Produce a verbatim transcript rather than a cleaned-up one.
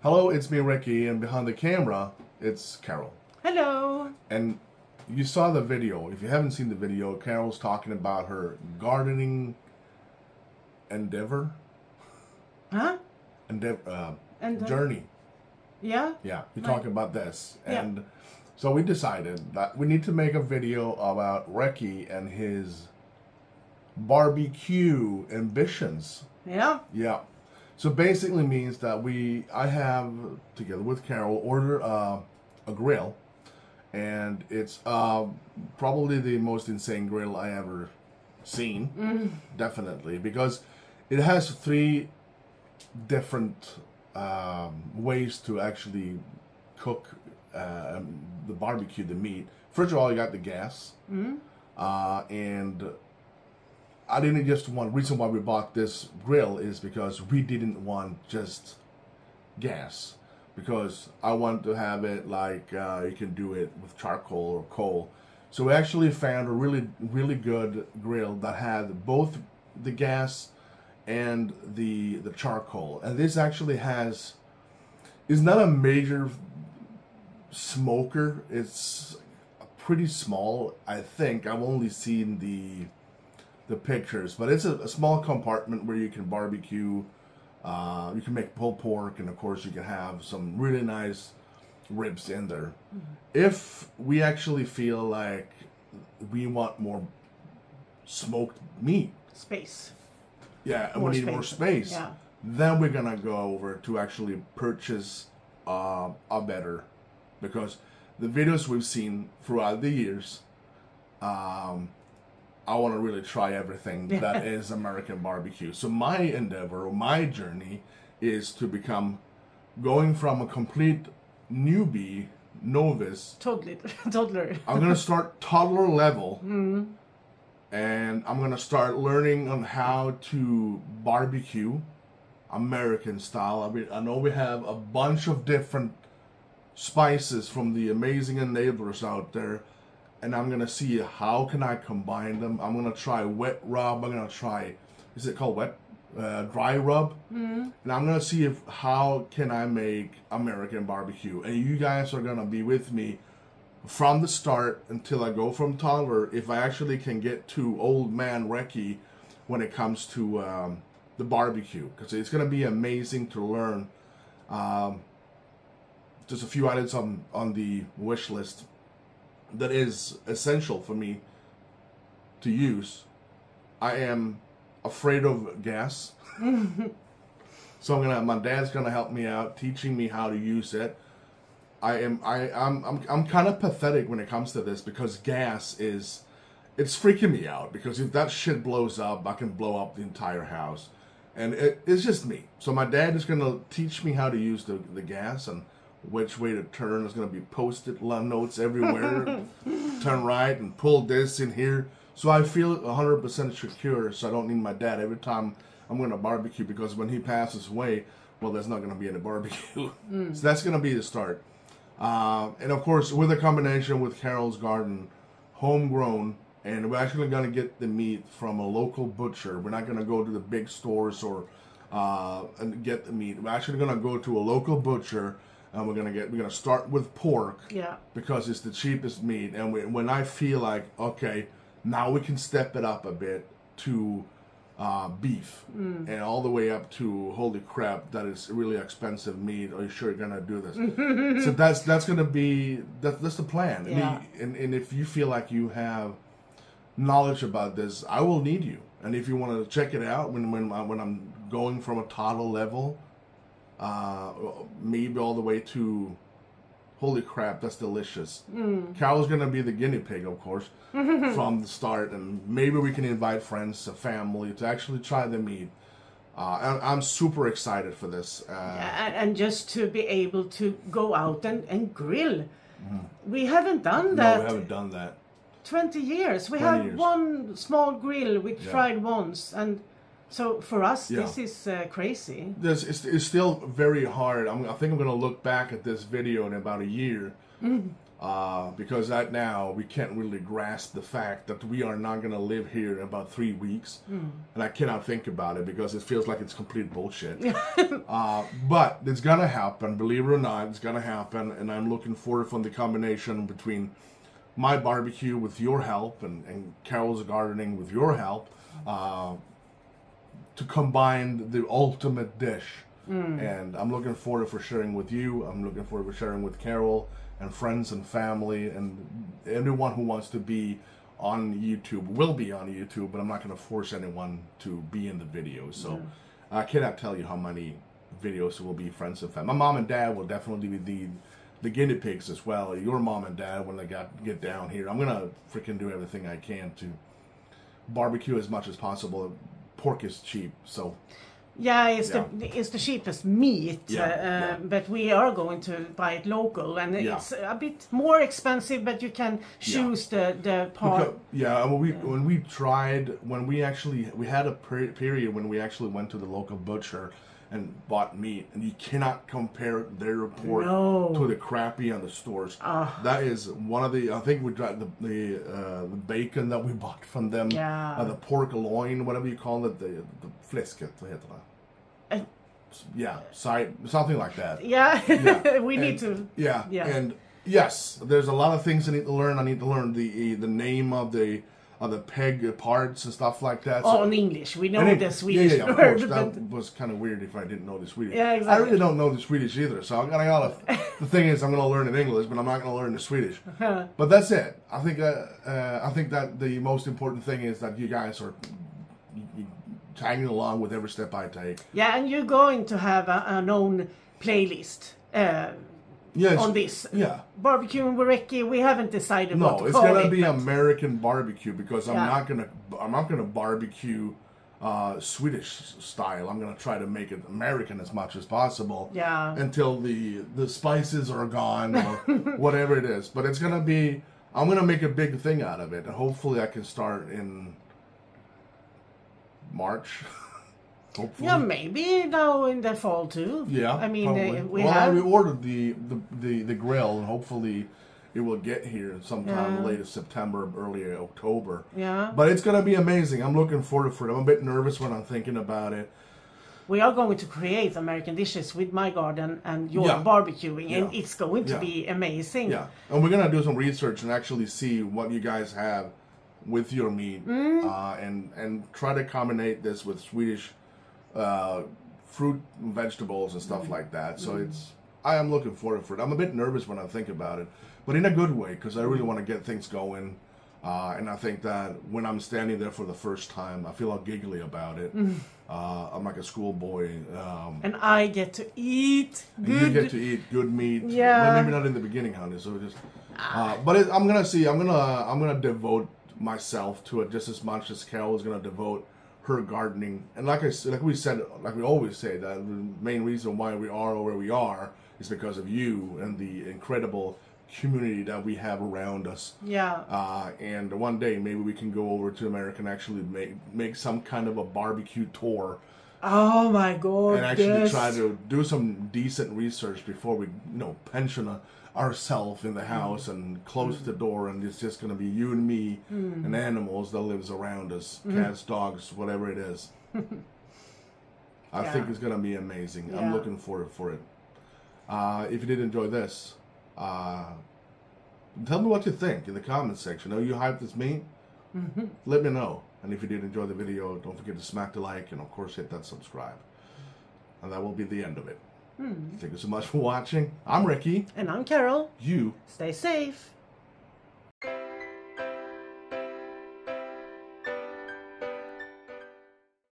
Hello, it's me, Recky, and behind the camera, it's Carol. Hello. And you saw the video. If you haven't seen the video, Carol's talking about her gardening endeavor. Huh? Endeavor, uh, and, uh, journey. Yeah? Yeah, you're right. Talking about this. And yeah. So we decided that we need to make a video about Recky and his barbecue ambitions. Yeah? Yeah. So basically means that we, I have, together with Carol, ordered uh, a grill. And it's uh, probably the most insane grill I ever seen, mm. definitely. Because it has three different um, ways to actually cook uh, the barbecue, the meat. First of all, you got the gas. Mm. Uh, and... I didn't just want, reason why we bought this grill is because we didn't want just gas. Because I want to have it like uh, you can do it with charcoal or coal. So we actually found a really, really good grill that had both the gas and the the charcoal. And this actually has, it's not a major smoker. It's pretty small, I think. I've only seen the... the pictures, but it's a, a small compartment where you can barbecue, uh, you can make pulled pork, and of course you can have some really nice ribs in there. Mm-hmm. If we actually feel like we want more smoked meat. Space. Yeah, and we need space. more space. Yeah. Then we're gonna go over to actually purchase uh, a better, because the videos we've seen throughout the years, um, I want to really try everything that is American barbecue. So my endeavor, or my journey, is to become, going from a complete newbie, novice. Toddler. toddler. I'm going to start toddler level. Mm. And I'm going to start learning on how to barbecue American style. I mean, I know we have a bunch of different spices from the amazing enablers out there. And I'm going to see how can I combine them. I'm going to try wet rub. I'm going to try, is it called wet, uh, dry rub? Mm. And I'm going to see if how can I make American barbecue. And you guys are going to be with me from the start until I go from toddler, if I actually can get to old man Recky when it comes to um, the barbecue. Because it's going to be amazing to learn. Um, just a few items on, on the wish list that is essential for me to use. I am afraid of gas. So I'm gonna, my dad's gonna help me out, teaching me how to use it. I am, I, I'm, I'm, I'm kind of pathetic when it comes to this, because gas is, it's freaking me out, because if that shit blows up, I can blow up the entire house. And it, it's just me. So my dad is gonna teach me how to use the, the gas, and which way to turn. There's going to be post-it notes everywhere. Turn right and pull this in here. So I feel one hundred percent secure, so I don't need my dad every time I'm going to barbecue, because when he passes away, well, there's not going to be any barbecue. Mm. So that's going to be the start. Uh, and of course, with a combination with Carol's garden, homegrown, and we're actually going to get the meat from a local butcher. We're not going to go to the big stores or uh, and get the meat. We're actually going to go to a local butcher. And we're gonna get. We're gonna start with pork, yeah, because it's the cheapest meat. And we, when I feel like, okay, now we can step it up a bit to uh, beef, mm. and all the way up to holy crap, that is really expensive meat. Are you sure you're gonna do this? So that's that's gonna be that, that's the plan. Yeah. And, and and if you feel like you have knowledge about this, I will need you. And if you want to check it out when when when I'm going from a toddler level. Uh, maybe all the way to, holy crap, that's delicious. Mm. Carol's gonna be the guinea pig, of course, from the start, and maybe we can invite friends, a family, to actually try the meat. Uh, I'm super excited for this. Uh, yeah, and just to be able to go out and, and grill. Mm. We haven't done that. No, we haven't done that. twenty years. We had one small grill we yeah. tried once, and so for us, yeah. this is uh, crazy. This is it's still very hard. I'm, I think I'm going to look back at this video in about a year, mm. uh, because right now we can't really grasp the fact that we are not going to live here in about three weeks. Mm. And I cannot think about it because it feels like it's complete bullshit. uh, but it's going to happen, believe it or not, it's going to happen. And I'm looking forward from the combination between my barbecue with your help and, and Carol's gardening with your help uh, to combine the ultimate dish. Mm. And I'm looking forward for sharing with you. I'm looking forward to sharing with Carol and friends and family and everyone who wants to be on YouTube will be on YouTube, but I'm not going to force anyone to be in the video. So mm. I cannot tell you how many videos will be friends and family. My mom and dad will definitely be the, the guinea pigs as well. Your mom and dad, when they got get down here, I'm going to freaking do everything I can to barbecue as much as possible. Pork is cheap, so... Yeah, it's, yeah. The, it's the cheapest meat, yeah, uh, yeah. but we are going to buy it local, and yeah. it's a bit more expensive, but you can choose yeah. the, the part. Because, yeah, when we, when we tried, when we actually, we had a per period when we actually went to the local butcher and bought meat, and you cannot compare their pork no. to the crappy on the stores. Uh, that is one of the, I think we tried the, the, uh, the bacon that we bought from them, yeah. uh, the pork loin, whatever you call it, the, the fläsket, what heter det? Uh, yeah, side, something like that. Yeah, yeah. we and, need to. Yeah. yeah, and yes, there's a lot of things I need to learn. I need to learn the the name of the of the peg parts and stuff like that. All so, in English, we know it, the Swedish yeah, yeah, of word. Course. That but... was kind of weird if I didn't know the Swedish. Yeah, exactly. I really don't know the Swedish either. So I gotta. The thing is, I'm gonna learn in English, but I'm not gonna learn the Swedish. But that's it. I think uh, uh, I think that the most important thing is that you guys are. You, tagging along with every step I take. Yeah, and you're going to have a, a known playlist uh, yes, on this. Yeah. Barbecue and Recky, we haven't decided. No, it's going to be but... American barbecue because I'm yeah. not going to. I'm not going to barbecue uh, Swedish style. I'm going to try to make it American as much as possible. Yeah. Until the the spices are gone or whatever it is, but it's going to be. I'm going to make a big thing out of it, and hopefully I can start in. March, hopefully. Yeah, maybe now in the fall too. Yeah, I mean, uh, we well, have... we ordered the, the the the grill, and hopefully, it will get here sometime yeah. late September, early October. Yeah, but it's gonna be amazing. I'm looking forward to it. I'm a bit nervous when I'm thinking about it. We are going to create American dishes with my garden and your yeah. barbecuing, yeah. and it's going to yeah. be amazing. Yeah, and we're gonna do some research and actually see what you guys have. With your meat, mm. uh, and and try to combine this with Swedish uh, fruit, and vegetables, and stuff mm. like that. So mm. it's I am looking forward for it. I'm a bit nervous when I think about it, but in a good way because I really want to get things going. Uh, and I think that when I'm standing there for the first time, I feel all giggly about it. Mm. Uh, I'm like a schoolboy. Um, and I get to eat good. You get to eat good meat. Yeah. Well, maybe not in the beginning, honey. So just. Uh, but it, I'm gonna see. I'm gonna uh, I'm gonna devote. Myself to it just as much as Carol is going to devote her gardening. And like I like we said, like we always say, that the main reason why we are where we are is because of you and the incredible community that we have around us. Yeah. Uh, and one day maybe we can go over to America and actually make make some kind of a barbecue tour. Oh my God! And actually yes. try to do some decent research before we, you know, pension a. ourselves in the house mm. and close mm. the door, and it's just going to be you and me mm. and animals that lives around us, mm. cats, dogs, whatever it is. I yeah. think it's going to be amazing. Yeah. I'm looking forward for it. Uh, if you did enjoy this, uh, tell me what you think in the comments section. Are you hyped as me? Mm-hmm. Let me know. And if you did enjoy the video, don't forget to smack the like and of course hit that subscribe. And that will be the end of it. Mm. Thank you so much for watching. I'm Recky. And I'm Carol. You. Stay safe.